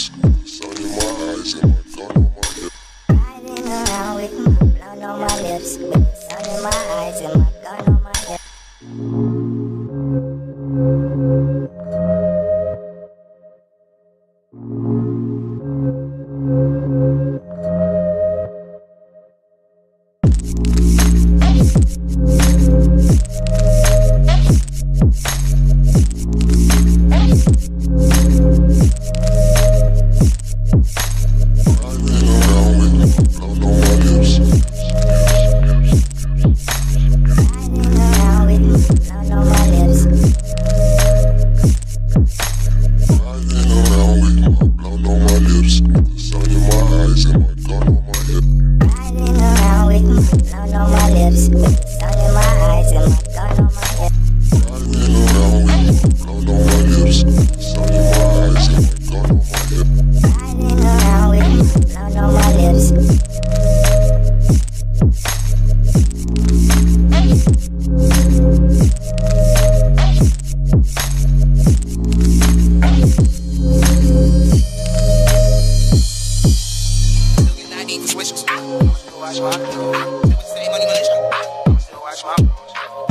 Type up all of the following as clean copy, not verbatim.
Sun in my eyes and my gun on my lips. Riding around with my blood on my lips, with sun in my eyes and my gun on my lips.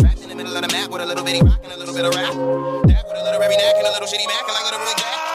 Back in the middle of the map with a little bitty rock and a little bit of rap. That with a little rubby neck and a little shitty back and like a little really jack.